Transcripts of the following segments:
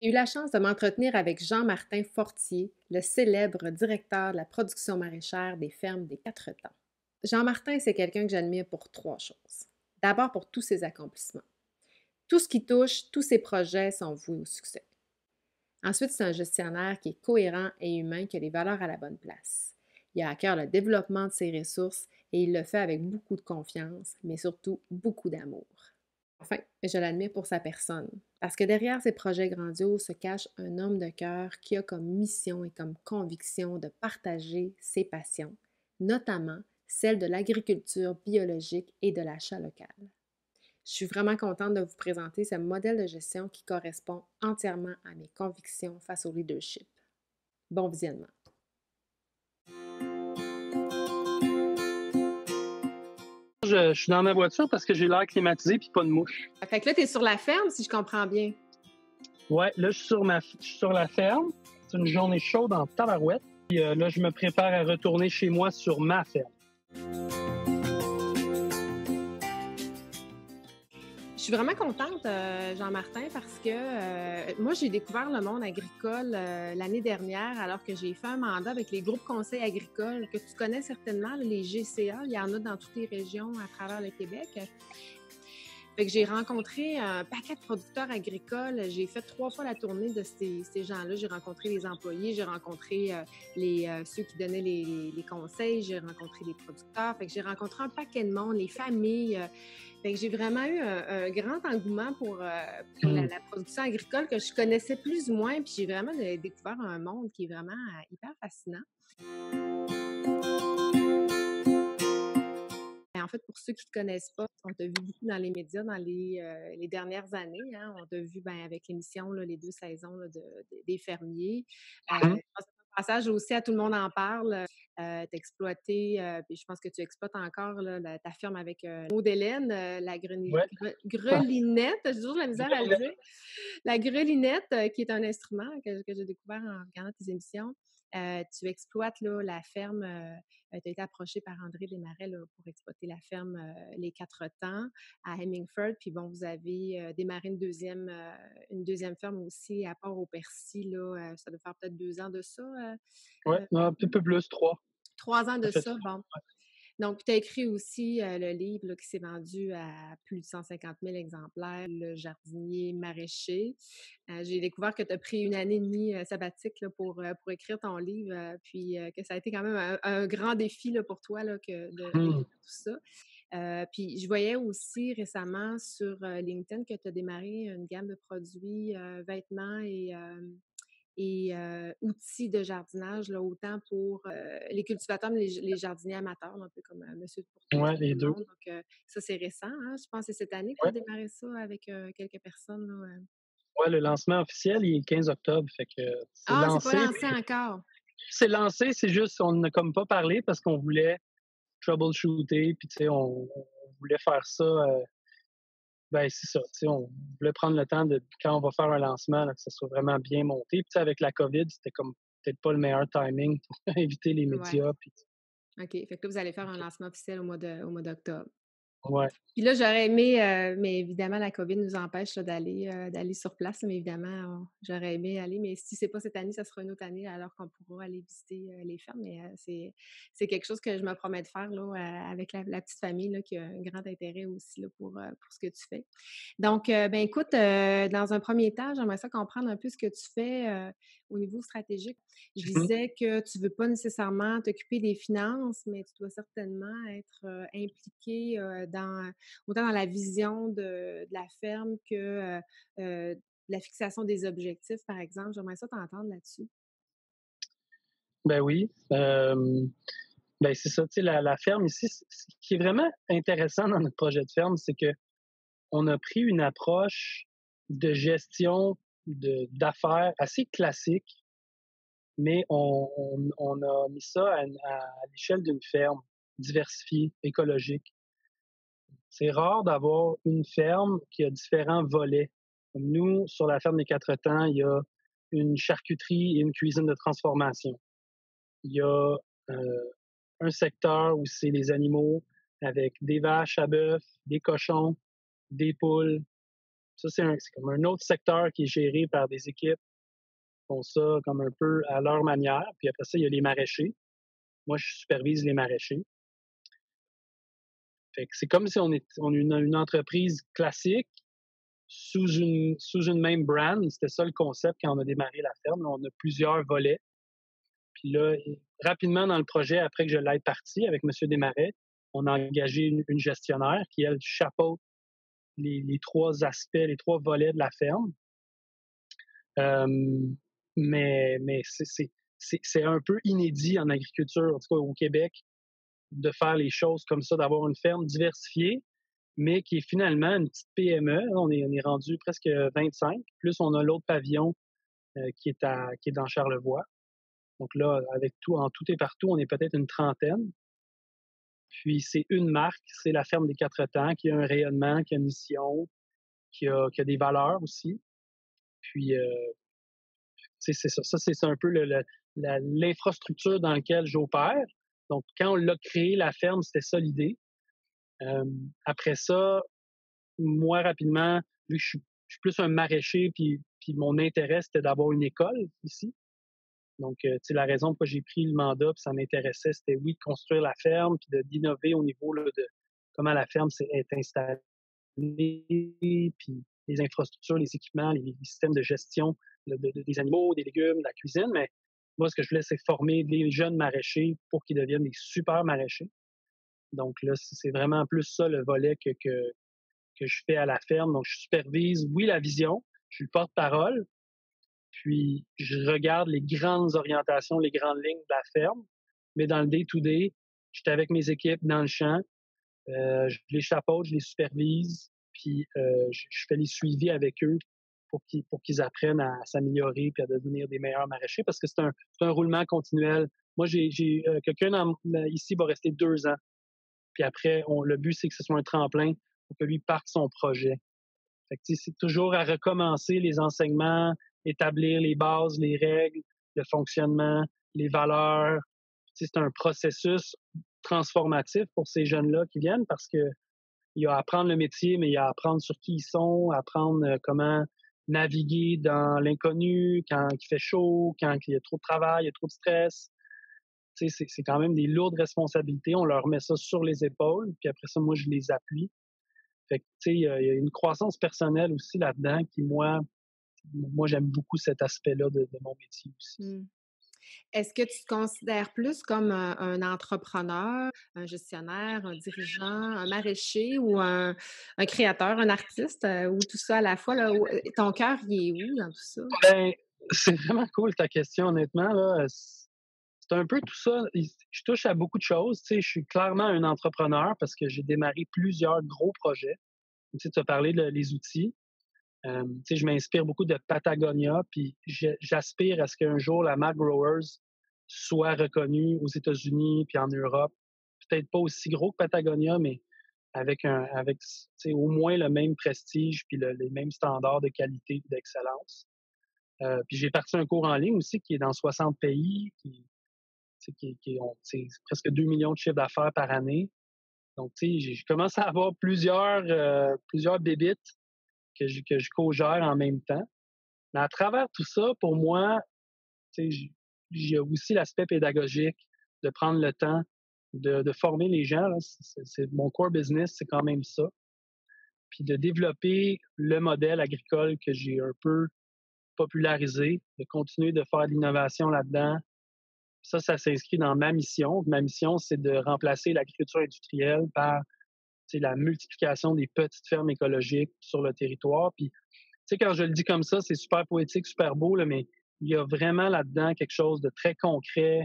J'ai eu la chance de m'entretenir avec Jean-Martin Fortier, le célèbre directeur de la production maraîchère des Fermes des Quatre-Temps. Jean-Martin, c'est quelqu'un que j'admire pour trois choses. D'abord, pour tous ses accomplissements. Tout ce qui touche, tous ses projets sont voués au succès. Ensuite, c'est un gestionnaire qui est cohérent et humain, qui a les valeurs à la bonne place. Il a à cœur le développement de ses ressources et il le fait avec beaucoup de confiance, mais surtout beaucoup d'amour. Enfin, je l'admire pour sa personne, parce que derrière ces projets grandioses se cache un homme de cœur qui a comme mission et comme conviction de partager ses passions, notamment celle de l'agriculture biologique et de l'achat local. Je suis vraiment contente de vous présenter ce modèle de gestion qui correspond entièrement à mes convictions face au leadership. Bon visionnement! Je suis dans ma voiture parce que j'ai l'air climatisé et pas de mouche. Fait que là, tu es sur la ferme, si je comprends bien. Oui, là, je suis sur la ferme. C'est une journée chaude en tabarouette. Puis là, je me prépare à retourner chez moi sur ma ferme. Je suis vraiment contente, Jean-Martin, parce que moi, j'ai découvert le monde agricole l'année dernière, alors que j'ai fait un mandat avec les groupes conseils agricoles que tu connais certainement, les GCA. Il y en a dans toutes les régions à travers le Québec. Fait que j'ai rencontré un paquet de producteurs agricoles. J'ai fait 3 fois la tournée de ces gens-là. J'ai rencontré les employés, j'ai rencontré ceux qui donnaient les conseils, j'ai rencontré les producteurs. Fait que j'ai rencontré un paquet de monde, les familles. Fait que j'ai vraiment eu un grand engouement pour la production agricole que je connaissais plus ou moins. Puis j'ai vraiment découvert un monde qui est vraiment hyper fascinant. En fait, pour ceux qui ne te connaissent pas, on t'a vu beaucoup dans les médias dans les dernières années. Hein? On t'a vu avec l'émission, les 2 saisons là, des fermiers. Passage aussi à Tout le monde en parle. T'exploiter, puis je pense que tu exploites encore là, ta firme avec Maud Hélène, la grelinette, j'ai toujours de la misère à le dire. La grelinette, qui est un instrument que j'ai découvert en regardant tes émissions. Tu exploites là, la ferme, tu as été approché par André Desmarais là, pour exploiter la ferme Les Quatre-Temps à Hemingford, puis bon, vous avez démarré une deuxième ferme aussi à Port-au-Percy, là, ça doit faire peut-être 2 ans de ça. Un petit peu plus, 3. 3 ans de ça, bon. Donc, tu as écrit aussi le livre là, qui s'est vendu à plus de 150 000 exemplaires, Le jardinier maraîcher. J'ai découvert que tu as pris une année et demie sabbatique là, pour écrire ton livre, puis que ça a été quand même un grand défi là, pour toi là, de tout ça. Puis, je voyais aussi récemment sur LinkedIn que tu as démarré une gamme de produits, vêtements et outils de jardinage, là, autant pour les cultivateurs, mais les jardiniers amateurs, un peu comme Monsieur Fortier. Oui, les deux. Donc, ça, c'est récent. Hein? Je pense que c'est cette année qu'on a démarré ça avec quelques personnes. Oui, le lancement officiel, il est le 15 octobre. Fait que c'est pas lancé encore? C'est lancé, c'est juste on n'a comme pas parlé parce qu'on voulait troubleshooter, puis tu sais, on voulait faire ça... Ben c'est ça, on voulait prendre le temps de quand on va faire un lancement, là, que ça soit vraiment bien monté. Puis avec la COVID, c'était comme peut-être pas le meilleur timing pour éviter les médias. Ouais. Puis... OK. Fait que là, vous allez faire un lancement officiel au mois d'octobre. Oui. Puis là, j'aurais aimé, mais évidemment, la COVID nous empêche d'aller sur place, mais évidemment, j'aurais aimé aller. Mais si c'est pas cette année, ça sera une autre année alors qu'on pourra aller visiter les fermes. Mais c'est quelque chose que je me promets de faire là, avec la petite famille là, qui a un grand intérêt aussi là, pour ce que tu fais. Donc, ben écoute, dans un premier temps, j'aimerais ça comprendre un peu ce que tu fais au niveau stratégique. Je disais que tu veux pas nécessairement t'occuper des finances, mais tu dois certainement être impliqué autant dans la vision de la ferme que de la fixation des objectifs, par exemple. J'aimerais ça t'entendre là-dessus. Ben oui. Ben c'est ça. Tu sais, la ferme ici, ce qui est vraiment intéressant dans notre projet de ferme, c'est que on a pris une approche de gestion d'affaires assez classique, mais on a mis ça à l'échelle d'une ferme diversifiée, écologique. C'est rare d'avoir une ferme qui a différents volets. Comme nous, sur la ferme des Quatre-Temps, il y a une charcuterie et une cuisine de transformation. Il y a un secteur où c'est les animaux avec des vaches à bœuf, des cochons, des poules, Ça, c'est comme un autre secteur qui est géré par des équipes qui font ça comme un peu à leur manière. Puis après ça, il y a les maraîchers. Moi, je supervise les maraîchers. Fait que c'est comme si on est une entreprise classique sous une même brand. C'était ça le concept quand on a démarré la ferme. Là, on a plusieurs volets. Puis là, rapidement dans le projet, après que je l'aide parti avec M. Desmarais, on a engagé une gestionnaire qui, elle, chapeaute les trois aspects, les trois volets de la ferme. Mais c'est un peu inédit en agriculture, en tout cas au Québec, de faire les choses comme ça, d'avoir une ferme diversifiée, mais qui est finalement une petite PME. On est rendu presque 25. Plus, on a l'autre pavillon qui est dans Charlevoix. Donc là, avec tout, en tout et partout, on est peut-être une trentaine. Puis c'est une marque, c'est la Ferme des Quatre-Temps, qui a un rayonnement, qui a une mission, qui a des valeurs aussi. Puis c'est ça. Ça, c'est un peu l'infrastructure dans laquelle j'opère. Donc, quand on l'a créé, la ferme, c'était ça l'idée. Après ça, moi, rapidement, vu que je suis plus un maraîcher, puis mon intérêt, c'était d'avoir une école ici. Donc, la raison pourquoi j'ai pris le mandat, puis ça m'intéressait, c'était, oui, de construire la ferme, puis d'innover au niveau là, de comment la ferme est installée, puis les infrastructures, les équipements, les systèmes de gestion des animaux, des légumes, de la cuisine. Mais moi, ce que je voulais, c'est former des jeunes maraîchers pour qu'ils deviennent des super maraîchers. Donc là, c'est vraiment plus ça le volet que je fais à la ferme. Donc, je supervise, oui, la vision, je suis le porte-parole, puis je regarde les grandes orientations, les grandes lignes de la ferme. Mais dans le day-to-day, j'étais avec mes équipes dans le champ. Je les chapeaute, je les supervise, puis je fais les suivis avec eux pour qu'ils apprennent à s'améliorer puis à devenir des meilleurs maraîchers, parce que c'est un roulement continuel. Moi, j'ai quelqu'un ici va rester 2 ans. Puis après, le but, c'est que ce soit un tremplin pour que lui parte son projet. Fait que c'est toujours à recommencer les enseignements, établir les bases, les règles, le fonctionnement, les valeurs. C'est un processus transformatif pour ces jeunes-là qui viennent, parce que il y a à apprendre le métier, mais il y a à apprendre sur qui ils sont, apprendre comment naviguer dans l'inconnu, quand il fait chaud, quand il y a trop de travail, il y a trop de stress. C'est quand même des lourdes responsabilités. On leur met ça sur les épaules, puis après ça, moi, je les appuie. Fait que, il y a une croissance personnelle aussi là-dedans qui, moi, j'aime beaucoup cet aspect-là de mon métier aussi. Mm. Est-ce que tu te considères plus comme un entrepreneur, un gestionnaire, un dirigeant, un maraîcher ou un créateur, un artiste, ou tout ça à la fois? Là, ton cœur, il est où dans tout ça? Ben, c'est vraiment cool ta question, honnêtement. Là, c'est un peu tout ça. Je touche à beaucoup de choses. Tu sais, je suis clairement un entrepreneur parce que j'ai démarré plusieurs gros projets. Tu sais, tu as parlé des outils. Je m'inspire beaucoup de Patagonia, puis j'aspire à ce qu'un jour la Mac Growers soit reconnue aux États-Unis puis en Europe. Peut-être pas aussi gros que Patagonia, mais avec au moins le même prestige puis les mêmes standards de qualité et d'excellence. Puis j'ai parti un cours en ligne aussi qui est dans 60 pays, qui ont presque 2 millions de chiffres d'affaires par année. Donc, j'ai commencé à avoir plusieurs bébites que je co-gère en même temps. Mais à travers tout ça, pour moi, il y a aussi l'aspect pédagogique de prendre le temps de former les gens. Là. C'est mon core business, c'est quand même ça. Puis de développer le modèle agricole que j'ai un peu popularisé, de continuer de faire de l'innovation là-dedans. Ça s'inscrit dans ma mission. Ma mission, c'est de remplacer l'agriculture industrielle par la multiplication des petites fermes écologiques sur le territoire. Puis, quand je le dis comme ça, c'est super poétique, super beau, là, mais il y a vraiment là-dedans quelque chose de très concret,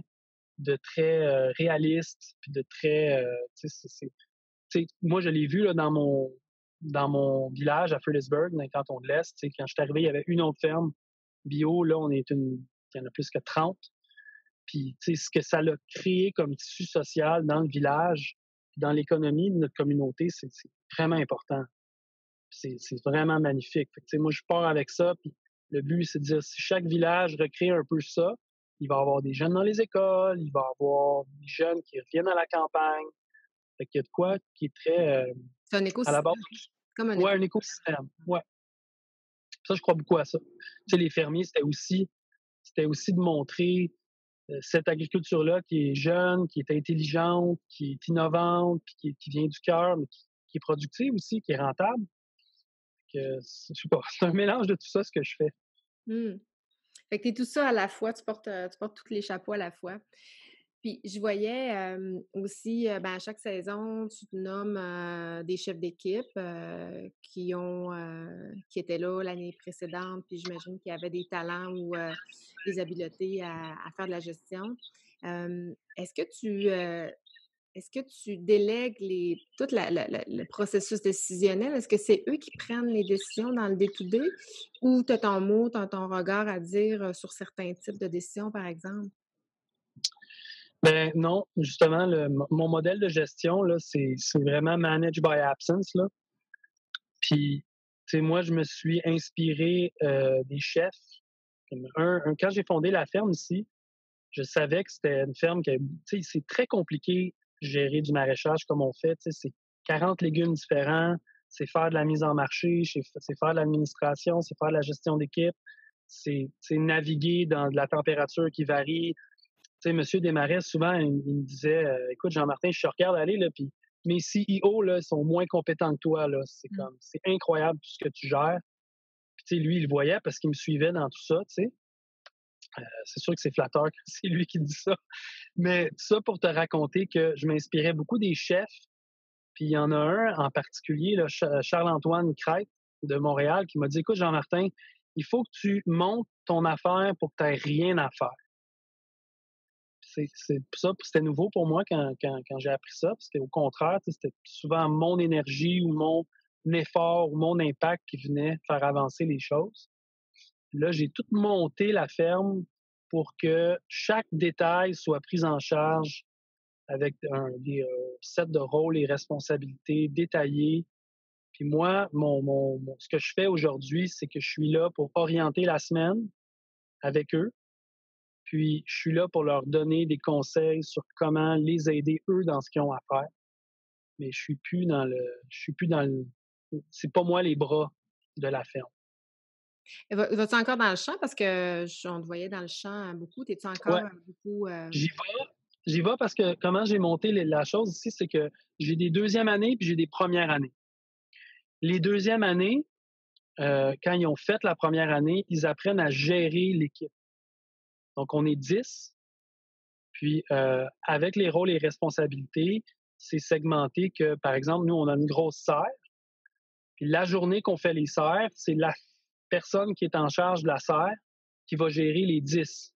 de très réaliste, puis de très... moi, je l'ai vu là, dans mon village à Fortisburg, dans le canton de l'Est. Quand je suis arrivé, il y avait une autre ferme bio. Là, il y en a plus que 30. Puis, ce que ça l'a créé comme tissu social dans le village, dans l'économie de notre communauté, c'est vraiment important. C'est vraiment magnifique. Fait que, moi, je pars avec ça. Puis le but, c'est de dire, si chaque village recrée un peu ça, il va y avoir des jeunes dans les écoles, il va y avoir des jeunes qui reviennent à la campagne. Fait qu'il y a de quoi qui est très... c'est un écosystème. À la base, comme un écosystème. Ouais, un écosystème. Ouais. Ça, je crois beaucoup à ça. Tu sais, les fermiers, c'était aussi de montrer cette agriculture-là qui est jeune, qui est intelligente, qui est innovante, puis qui vient du cœur, mais qui est productive aussi, qui est rentable. Que, je sais pas, c'est un mélange de tout ça, ce que je fais. Mm. Fait que t'es tout ça à la fois, tu portes tous les chapeaux à la fois. Puis je voyais aussi, à chaque saison, tu te nommes des chefs d'équipe qui étaient là l'année précédente, puis j'imagine qu'il y avait des talents ou des habiletés à faire de la gestion. Est-ce que tu délègues tout le processus décisionnel? Est-ce que c'est eux qui prennent les décisions dans le day-to-day ou tu as ton mot, tu as ton regard à dire sur certains types de décisions, par exemple? Ben non, justement, mon modèle de gestion, là, c'est vraiment « manage by absence ». Là. Puis, tu sais, moi, je me suis inspiré des chefs. Quand j'ai fondé la ferme ici, je savais que c'était une ferme qui, tu sais, c'est très compliqué de gérer du maraîchage comme on fait. Tu sais, c'est 40 légumes différents, c'est faire de la mise en marché, c'est faire de l'administration, c'est faire de la gestion d'équipe, c'est naviguer dans de la température qui varie. Tu sais, Monsieur Desmarais, souvent, il me disait « Écoute, Jean-Martin, je te regarde aller, là, puis mes CEO, là, sont moins compétents que toi, là. C'est incroyable tout ce que tu gères. » Puis, tu sais, lui, il le voyait parce qu'il me suivait dans tout ça, tu sais. C'est sûr que c'est flatteur que c'est lui qui dit ça. Mais ça, pour te raconter que je m'inspirais beaucoup des chefs. Puis, il y en a un en particulier, là, Charles-Antoine Crête de Montréal, qui m'a dit « Écoute, Jean-Martin, il faut que tu montes ton affaire pour que tu n'aies rien à faire. » C'est ça, c'était nouveau pour moi quand j'ai appris ça, parce qu'au contraire, c'était souvent mon énergie ou mon effort ou mon impact qui venait faire avancer les choses. Là, j'ai tout monté la ferme pour que chaque détail soit pris en charge avec des sets de rôles et responsabilités détaillés. Puis moi, ce que je fais aujourd'hui, c'est que je suis là pour orienter la semaine avec eux. Puis, je suis là pour leur donner des conseils sur comment les aider, eux, dans ce qu'ils ont à faire. Mais c'est pas moi les bras de la ferme. Vas-tu encore dans le champ? Parce que on te voyait dans le champ beaucoup. T'es-tu encore beaucoup... J'y vais parce que comment j'ai monté la chose ici, c'est que j'ai des deuxièmes années puis j'ai des premières années. Les deuxièmes années, quand ils ont fait la première année, ils apprennent à gérer l'équipe. Donc, on est 10. Puis, avec les rôles et responsabilités, c'est segmenté que, par exemple, nous, on a une grosse serre. Puis, la journée qu'on fait les serres, c'est la personne qui est en charge de la serre qui va gérer les 10.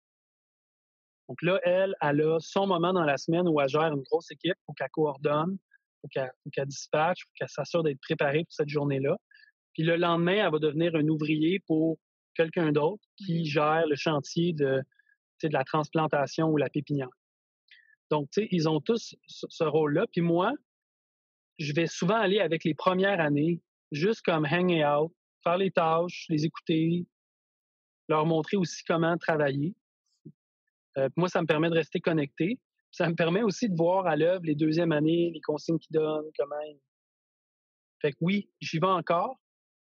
Donc là, elle a son moment dans la semaine où elle gère une grosse équipe, pour qu'elle coordonne, pour qu'elle dispatche, pour qu'elle s'assure d'être préparée pour cette journée-là. Puis, le lendemain, elle va devenir un ouvrier pour quelqu'un d'autre qui gère le chantier de la transplantation ou la pépinière. Donc, tu sais, ils ont tous ce rôle-là. Puis moi, je vais souvent aller avec les premières années, juste comme hang out, faire les tâches, les écouter, leur montrer aussi comment travailler. Moi, ça me permet de rester connecté. Ça me permet aussi de voir à l'œuvre les deuxièmes années, les consignes qu'ils donnent, comment ils... Fait que oui, j'y vais encore,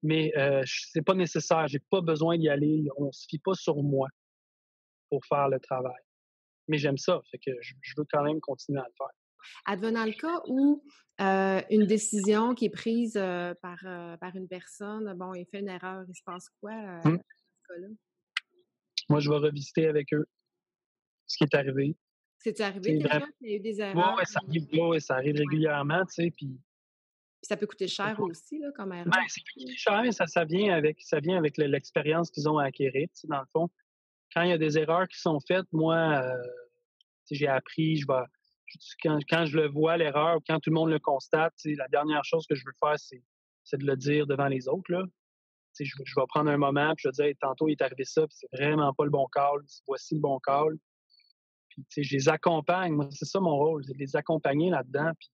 mais c'est pas nécessaire. J'ai pas besoin d'y aller. On se fie pas sur moi pour faire le travail. Mais j'aime ça, fait que je veux quand même continuer à le faire. Advenant le cas où une décision qui est prise par une personne, bon, il fait une erreur, il se passe quoi dans ce cas-là? Moi, je vais revisiter avec eux ce qui est arrivé. C'est-tu arrivé déjà qu'il y a eu des erreurs? Oui, ça arrive régulièrement, tu sais, puis... Ça peut coûter cher aussi, là, comme erreur. Ben, ça peut coûter cher, mais ça vient avec l'expérience qu'ils ont à acquérir, tu sais, dans le fond. Quand il y a des erreurs qui sont faites, moi, j'ai appris, quand je le vois, l'erreur, quand tout le monde le constate, la dernière chose que je veux faire, c'est de le dire devant les autres, là. Je vais prendre un moment, puis je vais dire, hey, tantôt, il est arrivé ça, puis c'est vraiment pas le bon call, voici le bon call. Puis, tu sais, je les accompagne. Moi, c'est ça mon rôle, c'est de les accompagner là-dedans. Puis,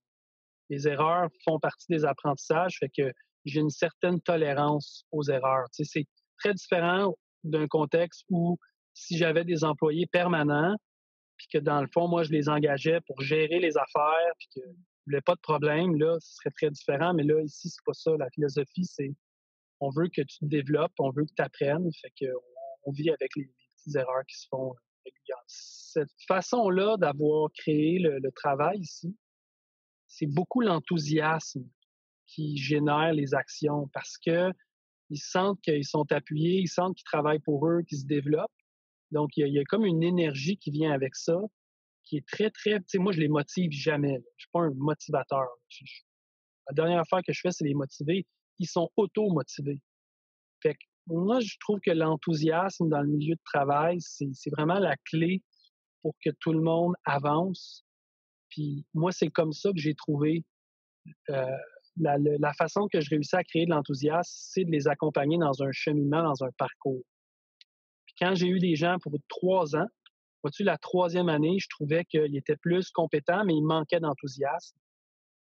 les erreurs font partie des apprentissages, fait que j'ai une certaine tolérance aux erreurs. Tu sais, c'est très différent d'un contexte où si j'avais des employés permanents, puis que dans le fond, moi, je les engageais pour gérer les affaires, puis qu'il n'y avait pas de problème, là, ce serait très différent. Mais là, ici, c'est pas ça. La philosophie, c'est on veut que tu te développes, on veut que tu apprennes. Fait qu'on vit avec les petites erreurs qui se font régulièrement. Cette façon-là d'avoir créé le travail ici, c'est beaucoup l'enthousiasme qui génère les actions parce que ils sentent qu'ils sont appuyés, ils sentent qu'ils travaillent pour eux, qu'ils se développent. Donc, il y a comme une énergie qui vient avec ça, qui est très, très... Tu sais, moi, je les motive jamais. Là. Je suis pas un motivateur. La dernière affaire que je fais, c'est les motiver. Ils sont auto-motivés. Fait que moi, je trouve que l'enthousiasme dans le milieu de travail, c'est vraiment la clé pour que tout le monde avance. Puis moi, c'est comme ça que j'ai trouvé... La façon que je réussis à créer de l'enthousiasme, c'est de les accompagner dans un cheminement, dans un parcours. Puis quand j'ai eu des gens pour 3 ans, vois-tu, la 3e année, je trouvais qu'ils étaient plus compétents, mais ils manquaient d'enthousiasme.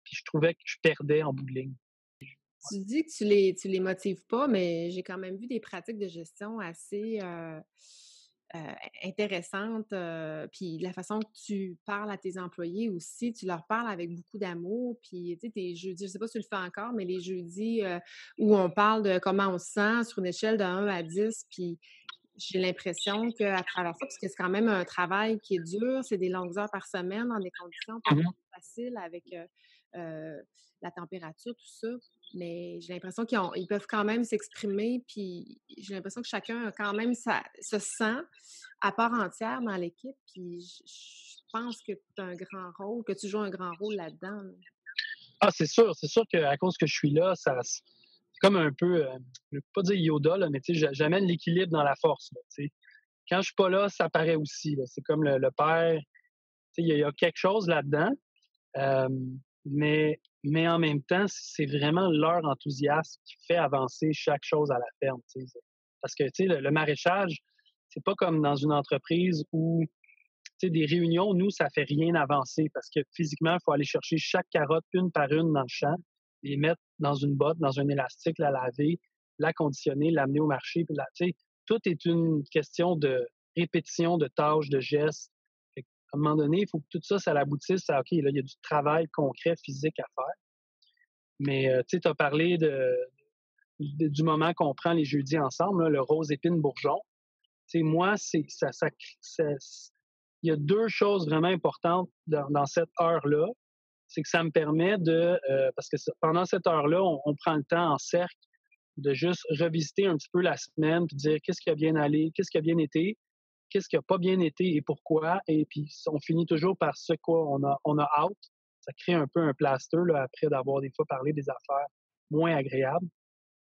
Puis je trouvais que je perdais en bout de ligne. Tu dis que tu les motives pas, mais j'ai quand même vu des pratiques de gestion assez intéressantes. Puis la façon que tu parles à tes employés aussi, tu leur parles avec beaucoup d'amour. Puis tu sais, tes jeudis, je sais pas si tu le fais encore, mais les jeudis où on parle de comment on se sent sur une échelle de 1 à 10. Puis j'ai l'impression qu'à travers ça, parce que c'est quand même un travail qui est dur, c'est des longues heures par semaine dans des conditions pas faciles avec la température, tout ça. Mais j'ai l'impression qu'ils peuvent quand même s'exprimer, puis j'ai l'impression que chacun a quand même se sent à part entière dans l'équipe, puis je pense que tu as un grand rôle, que tu joues un grand rôle là-dedans. Ah, c'est sûr qu'à cause que je suis là, ça, c'est comme un peu, je ne veux pas dire Yoda, là, mais tu sais, j'amène l'équilibre dans la force. Là, tu sais. Quand je ne suis pas là, ça paraît aussi. Là. C'est comme le père, tu sais, il y a quelque chose là-dedans, mais en même temps, c'est vraiment leur enthousiasme qui fait avancer chaque chose à la ferme. T'sais. Parce que le maraîchage, c'est pas comme dans une entreprise où des réunions, nous, ça fait rien avancer parce que physiquement, il faut aller chercher chaque carotte une par une dans le champ, les mettre dans une botte, dans un élastique, la laver, la conditionner, l'amener au marché. Puis tout est une question de répétition, de tâches, de gestes. À un moment donné, il faut que tout ça, ça l'aboutisse. OK, là, il y a du travail concret, physique à faire. Mais, tu sais, tu as parlé du moment qu'on prend les jeudis ensemble, là, le rose épine bourgeon. Tu sais, moi, il y a 2 choses vraiment importantes dans cette heure-là. C'est que ça me permet de... parce que pendant cette heure-là, on prend le temps en cercle de juste revisiter un petit peu la semaine puis dire qu'est-ce qui a bien allé, qu'est-ce qui a bien été. Qu'est-ce qui n'a pas bien été et pourquoi? Et puis, on finit toujours par ce qu'on a hâte. Ça crée un peu un plaster là, après d'avoir des fois parlé des affaires moins agréables.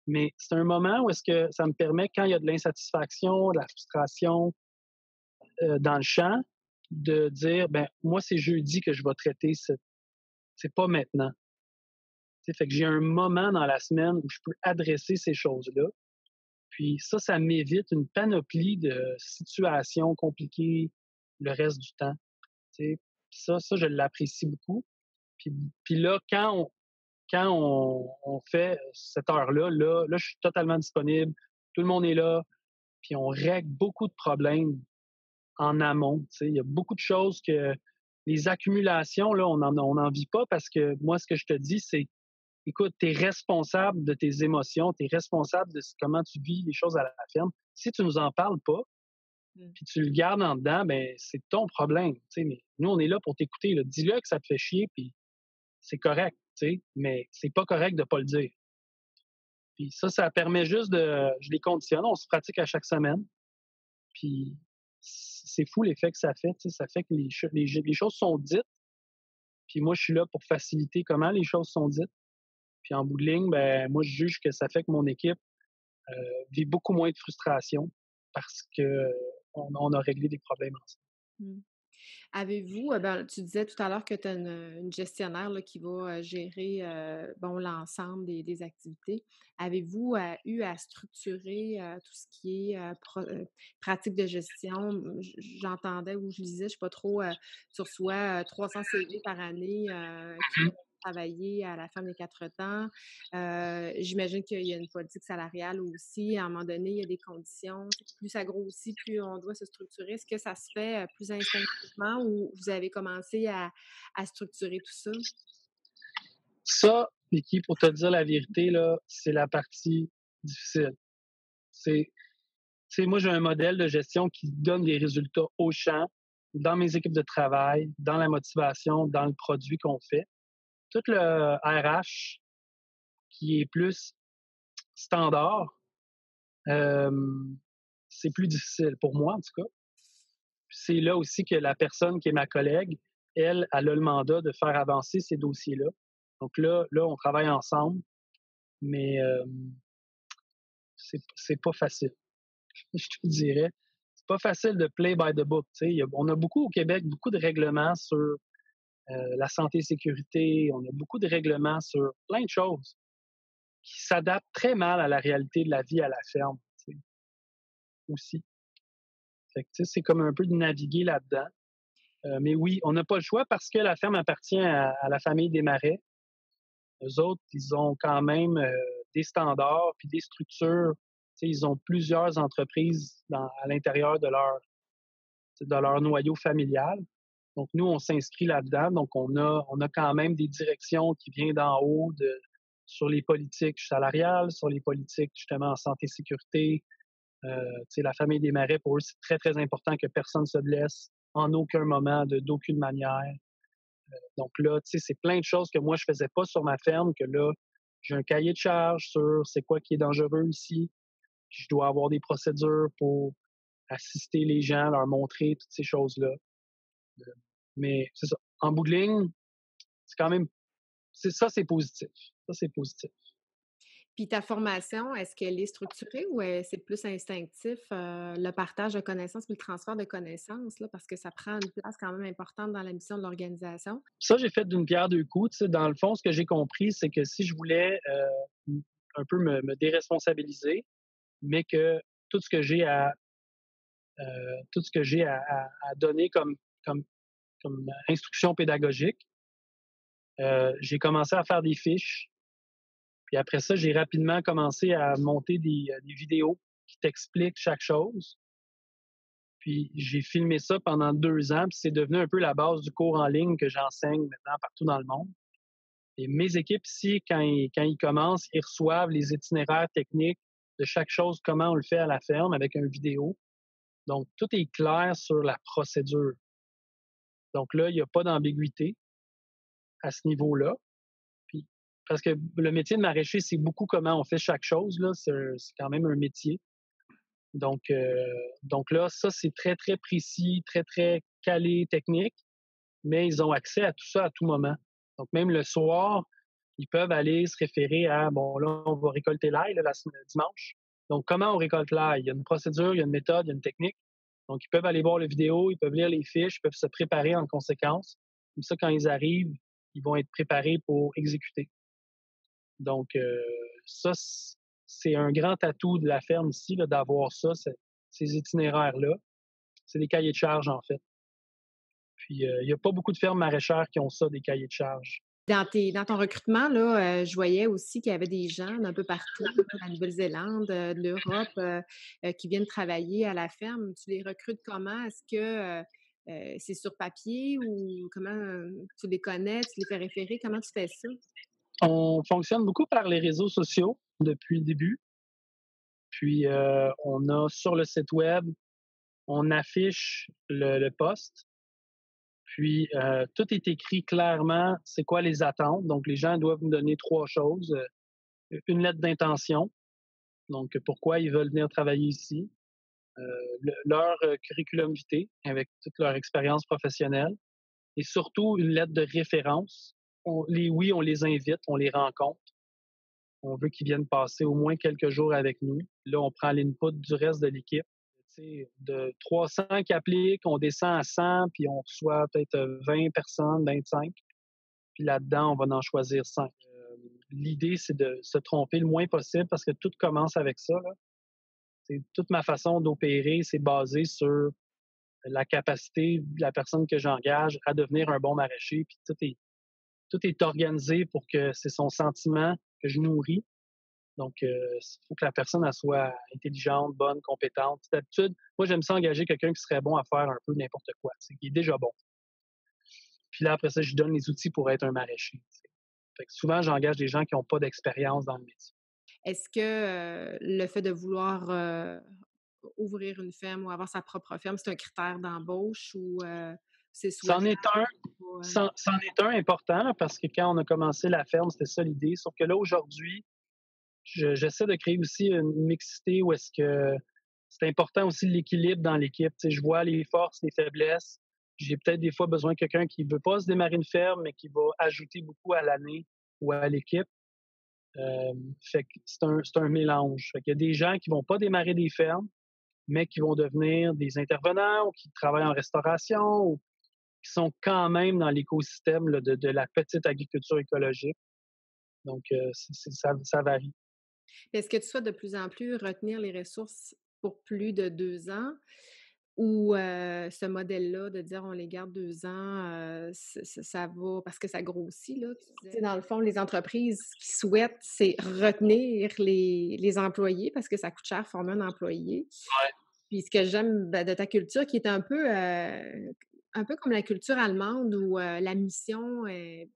Mais c'est un moment où est-ce que ça me permet, quand il y a de l'insatisfaction, de la frustration dans le champ, de dire, ben moi, c'est jeudi que je vais traiter, c'est pas maintenant. T'sais, fait que j'ai un moment dans la semaine où je peux adresser ces choses-là. Puis ça m'évite une panoplie de situations compliquées le reste du temps. Puis ça, je l'apprécie beaucoup. Puis là, quand on fait cette heure-là, là, je suis totalement disponible. Tout le monde est là. Puis on règle beaucoup de problèmes en amont. Il y a beaucoup de choses que... Les accumulations, là, on n'en vit pas parce que moi, ce que je te dis, c'est écoute, tu es responsable de tes émotions, tu es responsable de comment tu vis les choses à la ferme. Si tu nous en parles pas, puis tu le gardes en dedans, ben c'est ton problème. Mais nous, on est là pour t'écouter. Là. Dis-le que ça te fait chier, puis c'est correct. Mais c'est pas correct de pas le dire. Puis ça permet juste de... Je les conditionne, on se pratique à chaque semaine. Puis c'est fou l'effet que ça fait. Ça fait que les choses sont dites. Puis moi, je suis là pour faciliter comment les choses sont dites. Puis en bout de ligne, ben moi, je juge que ça fait que mon équipe vit beaucoup moins de frustration parce qu'on a réglé des problèmes ensemble. Mmh. Avez-vous, tu disais tout à l'heure que tu as une gestionnaire là, qui va gérer l'ensemble des activités. Avez-vous eu à structurer tout ce qui est pratique de gestion? J'entendais ou je lisais, je ne sais pas trop, sur soi 300 CV par année qui travailler à la Ferme des Quatre-Temps. J'imagine qu'il y a une politique salariale aussi. À un moment donné, il y a des conditions. Plus ça grossit, plus on doit se structurer. Est-ce que ça se fait plus instinctivement ou vous avez commencé à structurer tout ça? Ça, Vicky, pour te dire la vérité, là, c'est la partie difficile. Moi, j'ai un modèle de gestion qui donne des résultats au champ, dans mes équipes de travail, dans la motivation, dans le produit qu'on fait. Tout le RH qui est plus standard, c'est plus difficile pour moi, en tout cas. C'est là aussi que la personne qui est ma collègue, elle a le mandat de faire avancer ces dossiers-là. Donc là, on travaille ensemble, mais c'est pas facile. Je te dirais, c'est pas facile de play by the book. On a beaucoup au Québec, beaucoup de règlements sur la santé et sécurité. On a beaucoup de règlements sur plein de choses qui s'adaptent très mal à la réalité de la vie à la ferme aussi. Fait que, c'est comme un peu de naviguer là-dedans. Mais oui, on n'a pas le choix parce que la ferme appartient à la famille Desmarais. Eux autres, ils ont quand même des standards puis des structures. T'sais, ils ont plusieurs entreprises à l'intérieur de leur noyau familial. Donc, nous, on s'inscrit là-dedans. Donc, on a quand même des directions qui viennent d'en haut sur les politiques salariales, sur les politiques, justement, en santé et sécurité. La famille Desmarais, pour eux, c'est très, très important que personne ne se blesse en aucun moment, d'aucune manière. Donc là, c'est plein de choses que moi, je ne faisais pas sur ma ferme, que là, j'ai un cahier de charge sur c'est quoi qui est dangereux ici. Puis je dois avoir des procédures pour assister les gens, leur montrer toutes ces choses-là. Mais c'est ça. En bout de ligne, c'est quand même... c'est positif. Ça, c'est positif. Puis ta formation, est-ce qu'elle est structurée ou c'est plus instinctif, le partage de connaissances puis le transfert de connaissances, là, parce que ça prend une place quand même importante dans la mission de l'organisation? Ça, j'ai fait d'une pierre deux coups. Dans le fond, ce que j'ai compris, c'est que si je voulais un peu me déresponsabiliser, mais que tout ce que j'ai à donner comme instruction pédagogique, j'ai commencé à faire des fiches. Puis après ça, j'ai rapidement commencé à monter des vidéos qui t'expliquent chaque chose. Puis j'ai filmé ça pendant 2 ans, puis c'est devenu un peu la base du cours en ligne que j'enseigne maintenant partout dans le monde. Et mes équipes ici, quand ils commencent, ils reçoivent les itinéraires techniques de chaque chose, comment on le fait à la ferme avec une vidéo. Donc, tout est clair sur la procédure. Donc là, il n'y a pas d'ambiguïté à ce niveau-là. Parce que le métier de maraîcher, c'est beaucoup comment on fait chaque chose, là. C'est quand même un métier. Donc là, ça, c'est très, très précis, très, très calé, technique. Mais ils ont accès à tout ça à tout moment. Donc, même le soir, ils peuvent aller se référer à, bon, là, on va récolter l'ail, là, le dimanche. Donc, comment on récolte l'ail? Il y a une procédure, il y a une méthode, il y a une technique. Donc, ils peuvent aller voir la vidéo, ils peuvent lire les fiches, ils peuvent se préparer en conséquence. Comme ça, quand ils arrivent, ils vont être préparés pour exécuter. Donc, ça, c'est un grand atout de la ferme ici, là, d'avoir ça, ces itinéraires-là. C'est des cahiers de charges, en fait. Puis, il n'y a pas beaucoup de fermes maraîchères qui ont ça, des cahiers de charges. Dans ton recrutement, là, je voyais aussi qu'il y avait des gens d'un peu partout, de la Nouvelle-Zélande, de l'Europe, qui viennent travailler à la ferme. Tu les recrutes comment? Est-ce que c'est sur papier ou comment tu les connais? Tu les fais référer? Comment tu fais ça? On fonctionne beaucoup par les réseaux sociaux depuis le début. Puis, on a sur le site web, on affiche le poste. Puis, tout est écrit clairement, c'est quoi les attentes. Donc, les gens doivent nous donner 3 choses. Une lettre d'intention, donc pourquoi ils veulent venir travailler ici. Leur curriculum vitae avec toute leur expérience professionnelle. Et surtout, une lettre de référence. On les invite, on les rencontre. On veut qu'ils viennent passer au moins quelques jours avec nous. Là, on prend l'input du reste de l'équipe. De 300 qui appliquent, on descend à 100, puis on reçoit peut-être 20 personnes, 25. Puis là-dedans, on va en choisir 5. L'idée, c'est de se tromper le moins possible parce que tout commence avec ça, là. Toute ma façon d'opérer, c'est basé sur la capacité de la personne que j'engage à devenir un bon maraîcher. Puis tout est organisé pour que c'est son sentiment que je nourris. Donc, il faut que la personne elle soit intelligente, bonne, compétente. D'habitude, moi, j'aime ça engager quelqu'un qui serait bon à faire un peu n'importe quoi, qui est déjà bon. Puis là, après ça, je donne les outils pour être un maraîcher. Fait que souvent, j'engage des gens qui n'ont pas d'expérience dans le métier. Est-ce que le fait de vouloir ouvrir une ferme ou avoir sa propre ferme, c'est un critère d'embauche ou c'est souvent... C'en est un important là, parce que quand on a commencé la ferme, c'était ça l'idée. Sauf que là, aujourd'hui, j'essaie de créer aussi une mixité où est-ce que c'est important aussi l'équilibre dans l'équipe. Tu sais, je vois les forces, les faiblesses. J'ai peut-être des fois besoin de quelqu'un qui ne veut pas se démarrer une ferme, mais qui va ajouter beaucoup à l'année ou à l'équipe. Fait que c'est un mélange. Fait qu'il y a des gens qui ne vont pas démarrer des fermes, mais qui vont devenir des intervenants ou qui travaillent en restauration ou qui sont quand même dans l'écosystème là, de la petite agriculture écologique. Donc, ça varie. Est-ce que tu souhaites de plus en plus retenir les ressources pour plus de 2 ans? Ou ce modèle-là de dire on les garde 2 ans, ça va parce que ça grossit, là. Dans le fond, les entreprises qui souhaitent, c'est retenir les employés parce que ça coûte cher former un employé. Ouais. Puis ce que j'aime de ta culture, qui est un peu comme la culture allemande où la mission est...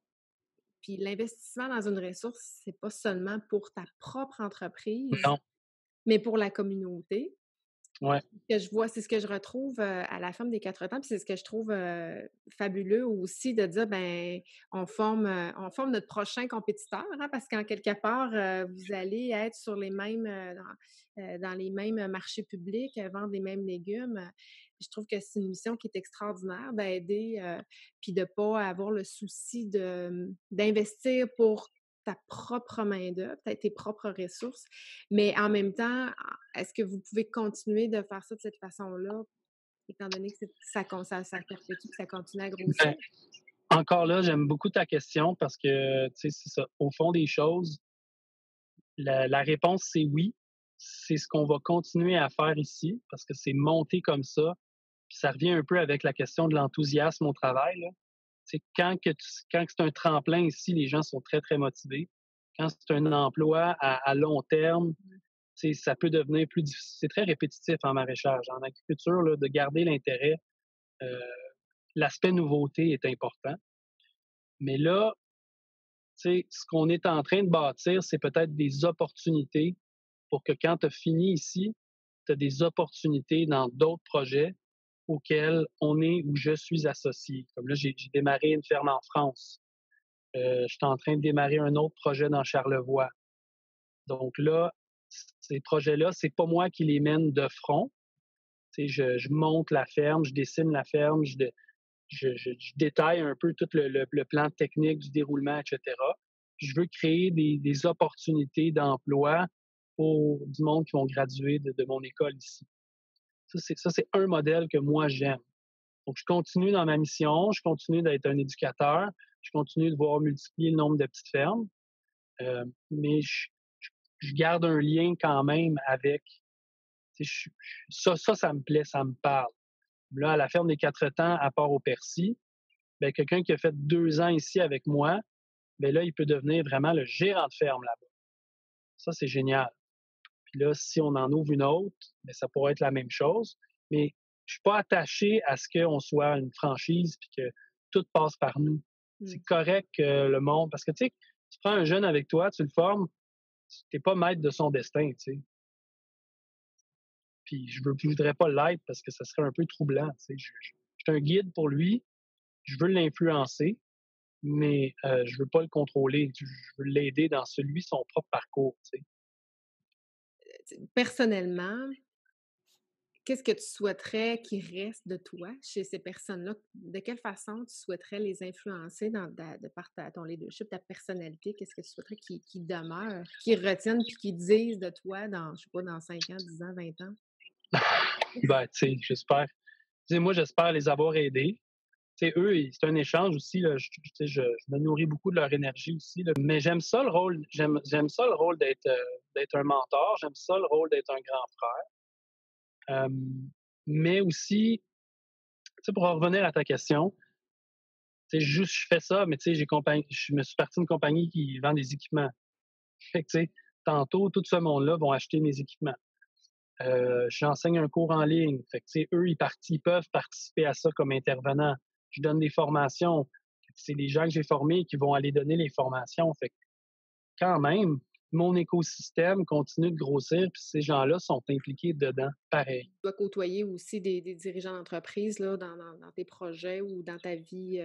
puis l'investissement dans une ressource, c'est pas seulement pour ta propre entreprise, non, mais pour la communauté. Ouais. Que je vois, c'est ce que je retrouve à la Ferme des Quatre-Temps, puis c'est ce que je trouve fabuleux aussi de dire, ben, on forme notre prochain compétiteur, hein, parce qu'en quelque part, vous allez être sur les mêmes, dans les mêmes marchés publics, vendre les mêmes légumes. Je trouve que c'est une mission qui est extraordinaire d'aider, puis de ne pas avoir le souci d'investir pour ta propre main-d'œuvre, peut-être tes propres ressources, mais en même temps, est-ce que vous pouvez continuer de faire ça de cette façon-là, étant donné que ça perpétue, que ça continue à grossir? Ben, encore là, j'aime beaucoup ta question parce que, tu sais, c'est ça. Au fond des choses, la réponse, c'est oui. C'est ce qu'on va continuer à faire ici parce que c'est monté comme ça. Puis ça revient un peu avec la question de l'enthousiasme au travail, là. Quand c'est un tremplin ici, les gens sont très, très motivés. Quand c'est un emploi à long terme, ça peut devenir plus difficile. C'est très répétitif en maraîchage. En agriculture, là, de garder l'intérêt, l'aspect nouveauté est important. Mais là, ce qu'on est en train de bâtir, c'est peut-être des opportunités pour que quand tu as fini ici, tu as des opportunités dans d'autres projets auquel on est ou je suis associé. Comme là, j'ai démarré une ferme en France. Je suis en train de démarrer un autre projet dans Charlevoix. Donc là, ces projets-là, c'est pas moi qui les mène de front. Je monte la ferme, je dessine la ferme, je détaille un peu tout le plan technique du déroulement, etc. Puis je veux créer des opportunités d'emploi pour du monde qui vont graduer de mon école ici. Ça, c'est un modèle que moi, j'aime. Donc, je continue dans ma mission, je continue d'être un éducateur, je continue de voir multiplier le nombre de petites fermes, mais je garde un lien quand même avec... Ça me plaît, ça me parle. Là, à la Ferme des Quatre-Temps, à Port-au-Percy, bien, quelqu'un qui a fait 2 ans ici avec moi, bien là, il peut devenir vraiment le gérant de ferme là-bas. Ça, c'est génial. Puis là, si on en ouvre une autre, bien, ça pourrait être la même chose. Mais je ne suis pas attaché à ce qu'on soit une franchise et que tout passe par nous. C'est correct que le monde... Parce que tu sais, tu prends un jeune avec toi, tu le formes, tu n'es pas maître de son destin, tu sais. Puis je ne voudrais pas l'être parce que ça serait un peu troublant, tu sais. Je suis un guide pour lui, je veux l'influencer, mais je ne veux pas le contrôler. Je veux l'aider dans son propre parcours, tu sais. Personnellement, qu'est-ce que tu souhaiterais qu'il reste de toi chez ces personnes-là? De quelle façon tu souhaiterais les influencer de par ton leadership, ta personnalité? Qu'est-ce que tu souhaiterais qu'ils demeurent, qu'ils retiennent et qu'ils disent de toi dans, je sais pas, dans 5 ans, 10 ans, 20 ans? Ben, tu sais, j'espère. Tu sais, moi, j'espère les avoir aidés. Tu sais, eux, c'est un échange aussi. Là, je me nourris beaucoup de leur énergie aussi. Là. Mais j'aime ça le rôle. J'aime ça le rôle d'être un mentor. J'aime ça le rôle d'être un grand frère. Mais aussi, tu sais, pour en revenir à ta question, tu sais, juste je fais ça, mais tu sais, je me suis parti d'une compagnie qui vend des équipements. Fait que tu sais, tantôt, tout ce monde-là vont acheter mes équipements. J'enseigne un cours en ligne. Fait que tu sais, eux, ils peuvent participer à ça comme intervenants. Je donne des formations. C'est les gens que j'ai formés qui vont aller donner les formations. Fait que, quand même, mon écosystème continue de grossir, puis ces gens-là sont impliqués dedans, pareil. Tu dois côtoyer aussi des dirigeants d'entreprise là, dans tes projets ou dans ta vie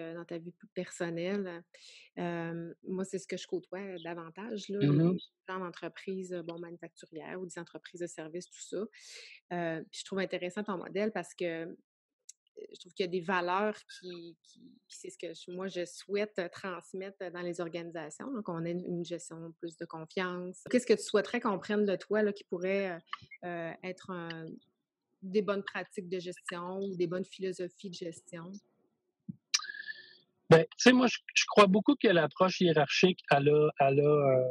plus personnelle. Moi, c'est ce que je côtoie davantage, là, les gens d'entreprises manufacturières ou des entreprises de services, tout ça. Puis je trouve intéressant ton modèle parce que je trouve qu'il y a des valeurs qui c'est ce que je souhaite transmettre dans les organisations, là, qu'on ait une gestion plus de confiance. Qu'est-ce que tu souhaiterais qu'on prenne de toi là, qui pourrait être des bonnes pratiques de gestion ou des bonnes philosophies de gestion? Bien, tu sais, moi, je crois beaucoup que l'approche hiérarchique, elle a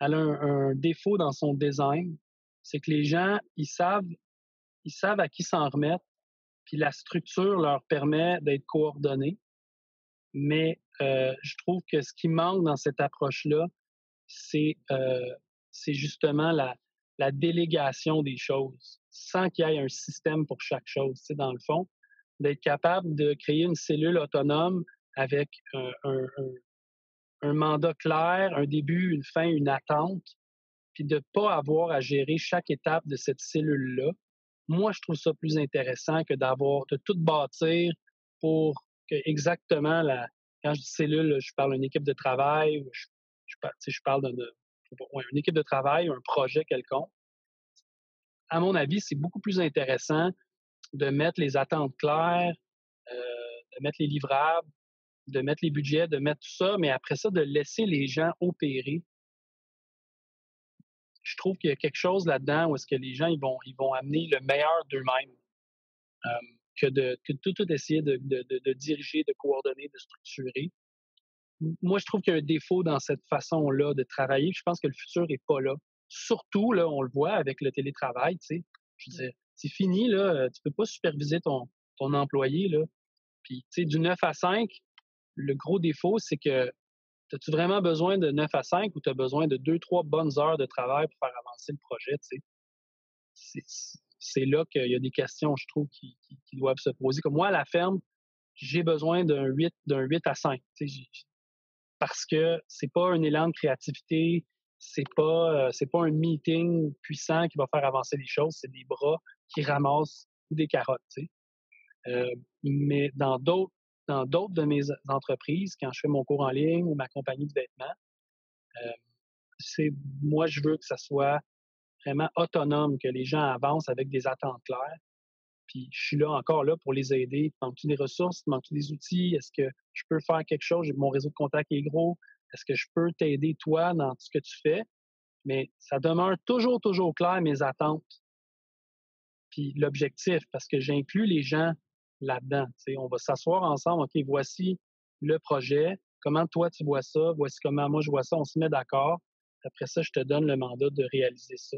un défaut dans son design. C'est que les gens, ils savent à qui s'en remettre. Puis la structure leur permet d'être coordonnés. Mais je trouve que ce qui manque dans cette approche-là, c'est justement la délégation des choses, sans qu'il y ait un système pour chaque chose. Tu sais, dans le fond, d'être capable de créer une cellule autonome avec un mandat clair, un début, une fin, une attente, puis de ne pas avoir à gérer chaque étape de cette cellule-là. Moi, je trouve ça plus intéressant que de tout bâtir pour que exactement quand je dis cellule, je parle d'une équipe de travail, je parle d'une équipe de travail, un projet quelconque. À mon avis, c'est beaucoup plus intéressant de mettre les attentes claires, de mettre les livrables, de mettre les budgets, de mettre tout ça, mais après ça, de laisser les gens opérer. Je trouve qu'il y a quelque chose là-dedans où est-ce que les gens ils vont amener le meilleur d'eux-mêmes que de tout essayer de diriger, de coordonner, de structurer. Moi, je trouve qu'il y a un défaut dans cette façon-là de travailler. Je pense que le futur n'est pas là. Surtout, là, on le voit avec le télétravail. Tu sais, je veux dire, c'est fini, là, tu ne peux pas superviser ton employé. Là. Puis, tu sais, du 9 à 5, le gros défaut, c'est que as-tu vraiment besoin de 9 à 5 ou tu as besoin de 2-3 bonnes heures de travail pour faire avancer le projet? Tu sais? C'est là qu'il y a des questions, je trouve, qui doivent se poser. Comme moi, à la ferme, j'ai besoin d'un 8 à 5. Tu sais, parce que c'est pas un élan de créativité, c'est pas un meeting puissant qui va faire avancer les choses, c'est des bras qui ramassent des carottes. Tu sais. Mais dans d'autres de mes entreprises, quand je fais mon cours en ligne ou ma compagnie de vêtements, moi, je veux que ça soit vraiment autonome, que les gens avancent avec des attentes claires. Puis je suis encore là pour les aider. Manque-tu des ressources? Manque-tu des outils? Est-ce que je peux faire quelque chose? Mon réseau de contacts est gros. Est-ce que je peux t'aider, toi, dans ce que tu fais? Mais ça demeure toujours clair, mes attentes. Puis l'objectif, parce que j'inclus les gens là-dedans. T'sais, on va s'asseoir ensemble, OK, voici le projet, comment toi tu vois ça, voici comment moi je vois ça, on se met d'accord. Après ça, je te donne le mandat de réaliser ça.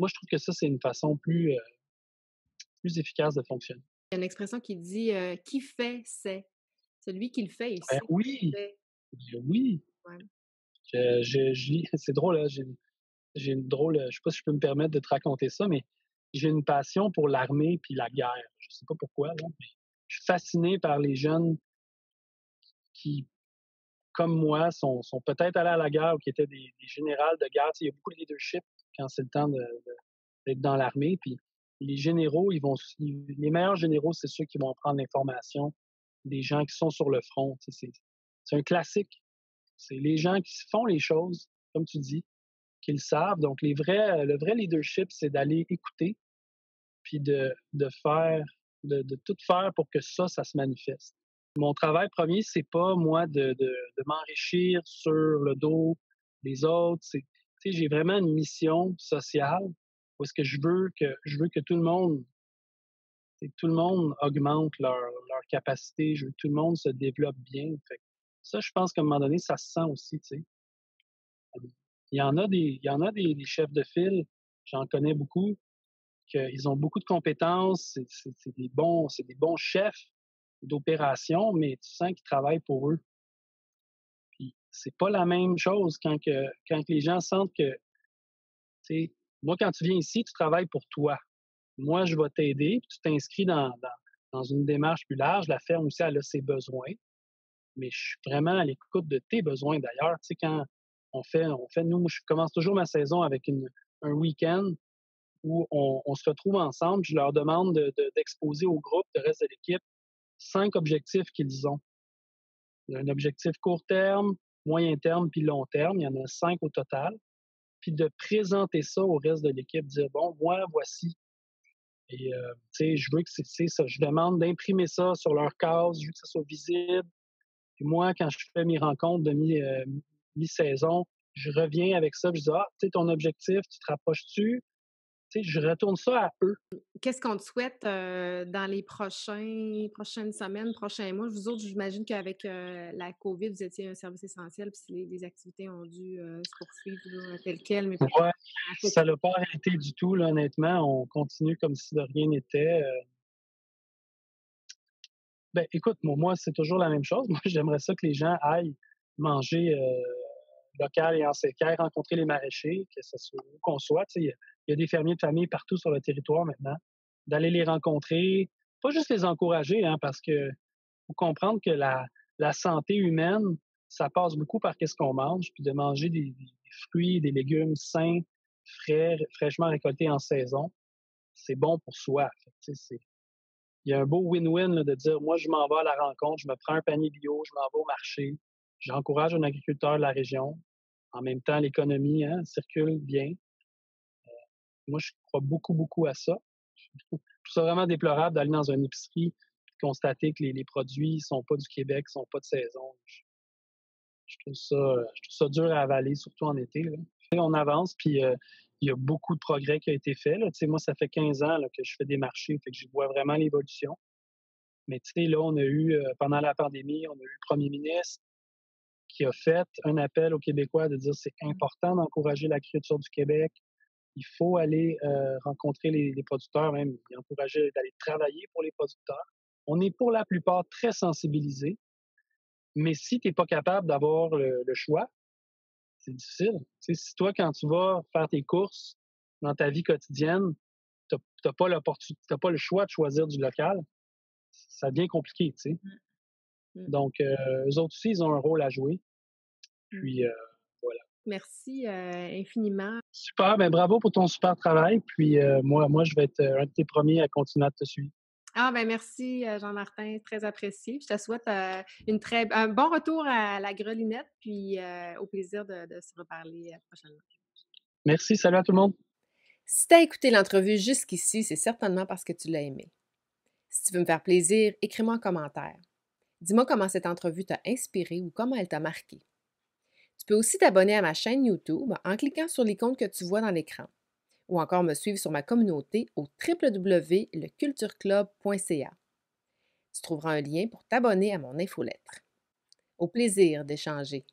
Moi, je trouve que ça, c'est une façon plus efficace de fonctionner. Il y a une expression qui dit « qui fait, c'est ». Celui qui le fait, il sait. Oui, oui. Ouais. C'est drôle, hein? J'ai une drôle, je ne sais pas si je peux me permettre de te raconter ça, mais j'ai une passion pour l'armée puis la guerre. Je ne sais pas pourquoi, là, mais je suis fasciné par les jeunes qui, comme moi, sont peut-être allés à la guerre ou qui étaient des généraux de guerre. Tu sais, il y a beaucoup de leadership quand c'est le temps d'être dans l'armée. Puis les généraux, les meilleurs généraux, c'est ceux qui vont prendre l'information des gens qui sont sur le front. Tu sais, c'est un classique. C'est les gens qui font les choses, comme tu dis, qu'ils savent. Donc, le vrai leadership, c'est d'aller écouter puis de tout faire pour que ça se manifeste. Mon travail premier, c'est pas, moi, de m'enrichir sur le dos des autres. J'ai vraiment une mission sociale où est-ce que je veux que tout le monde augmente leur capacité. Je veux que tout le monde se développe bien. Fait que ça, je pense qu'à un moment donné, ça se sent aussi. T'sais. Il y en a des chefs de file, j'en connais beaucoup, qu'ils ont beaucoup de compétences, c'est des bons chefs d'opération, mais tu sens qu'ils travaillent pour eux. Puis c'est pas la même chose quand les gens sentent que, tu sais, moi, quand tu viens ici, tu travailles pour toi. Moi, je vais t'aider, puis tu t'inscris dans une démarche plus large. La ferme aussi, elle a ses besoins, mais je suis vraiment à l'écoute de tes besoins, d'ailleurs. Tu sais, quand Nous, je commence toujours ma saison avec un week-end où on se retrouve ensemble. Je leur demande d'exposer au groupe, le reste de l'équipe, 5 objectifs qu'ils ont. Il y a un objectif court terme, moyen terme, puis long terme. Il y en a 5 au total. Puis de présenter ça au reste de l'équipe, dire « Bon, moi, voici. » Et, tu sais, je veux que c'est ça. Je demande d'imprimer ça sur leur case, je veux que ça soit visible. Puis moi, quand je fais mes rencontres de mi-saison, je reviens avec ça, je dis « Ah, tu sais, ton objectif, tu te rapproches-tu? » Tu sais, je retourne ça à eux. Qu'est-ce qu'on te souhaite dans les prochaines semaines, prochains mois? Vous autres, j'imagine qu'avec la COVID, vous étiez un service essentiel, puis les activités ont dû se poursuivre tel quel. Mais ouais, ça n'a pas arrêté du tout, là, honnêtement. On continue comme si de rien n'était. Ben, écoute, moi, c'est toujours la même chose. Moi, j'aimerais ça que les gens aillent manger local et en sécaire, rencontrer les maraîchers, que ce soit où qu'on soit. Il y a des fermiers de famille partout sur le territoire maintenant. D'aller les rencontrer, pas juste les encourager, hein, parce que faut comprendre que la santé humaine, ça passe beaucoup par qu'est-ce qu'on mange, puis de manger des fruits, des légumes sains, frais, fraîchement récoltés en saison, c'est bon pour soi. Il y a un beau win-win de dire, moi, je m'en vais à la rencontre, je me prends un panier bio, je m'en vais au marché, j'encourage un agriculteur de la région. En même temps, l'économie circule bien. Moi, je crois beaucoup, beaucoup à ça. Je trouve ça vraiment déplorable d'aller dans une épicerie et constater que les produits ne sont pas du Québec, ne sont pas de saison. Je trouve ça dur à avaler, surtout en été. Là. On avance, puis il y a beaucoup de progrès qui a été fait. Là. Moi, ça fait 15 ans là, que je fais des marchés, fait que je vois vraiment l'évolution. Mais là, on a eu, pendant la pandémie, on a eu le premier ministre qui a fait un appel aux Québécois de dire c'est important d'encourager l'agriculture du Québec. Il faut aller rencontrer les producteurs, même encourager d'aller travailler pour les producteurs. On est pour la plupart très sensibilisés, mais si tu n'es pas capable d'avoir le choix, c'est difficile. T'sais, si toi, quand tu vas faire tes courses dans ta vie quotidienne, tu n'as pas le choix de choisir du local, ça devient compliqué. T'sais. Donc, eux autres aussi, ils ont un rôle à jouer. Puis, voilà. Merci infiniment. Super, ben bravo pour ton super travail. Puis moi, je vais être un de tes premiers à continuer à te suivre. Ah ben merci Jean-Martin, très apprécié. Je te souhaite un bon retour à la grelinette, puis au plaisir de se reparler prochainement. Merci, salut à tout le monde. Si tu as écouté l'entrevue jusqu'ici, c'est certainement parce que tu l'as aimé. Si tu veux me faire plaisir, écris-moi en commentaire. Dis-moi comment cette entrevue t'a inspiré ou comment elle t'a marqué. Tu peux aussi t'abonner à ma chaîne YouTube en cliquant sur l'icône que tu vois dans l'écran ou encore me suivre sur ma communauté au www.lecultureclub.ca. Tu trouveras un lien pour t'abonner à mon infolettre. Au plaisir d'échanger!